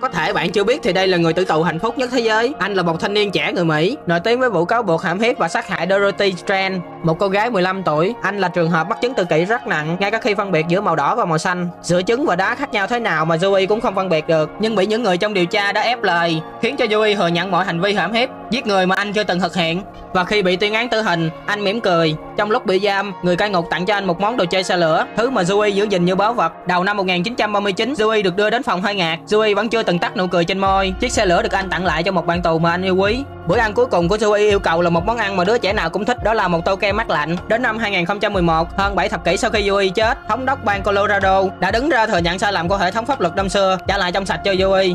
Có thể bạn chưa biết thì đây là người tự tù hạnh phúc nhất thế giới. Anh là một thanh niên trẻ người Mỹ, nổi tiếng với vụ cáo buộc hãm hiếp và sát hại Dorothy Stran, một cô gái 15 tuổi. Anh là trường hợp mắc chứng tự kỷ rất nặng, ngay cả khi phân biệt giữa màu đỏ và màu xanh, giữa trứng và đá khác nhau thế nào mà Joey cũng không phân biệt được, nhưng bị những người trong điều tra đã ép lời, khiến cho Joey thừa nhận mọi hành vi hãm hiếp, giết người mà anh chưa từng thực hiện. Và khi bị tuyên án tử hình, anh mỉm cười. Trong lúc bị giam, người cai ngục tặng cho anh một món đồ chơi xe lửa, thứ mà Joey giữ gìn như báu vật. Đầu năm 1939, Joey được đưa đến phòng hơi ngạt. Joey vẫn chưa từng tắt nụ cười trên môi. Chiếc xe lửa được anh tặng lại cho một bạn tù mà anh yêu quý. Bữa ăn cuối cùng của Joey yêu cầu là một món ăn mà đứa trẻ nào cũng thích, đó là một tô kem mát lạnh. Đến năm 2011, hơn 7 thập kỷ sau khi Joey chết, thống đốc bang Colorado đã đứng ra thừa nhận sai lầm của hệ thống pháp luật năm xưa, trả lại trong sạch cho Joey.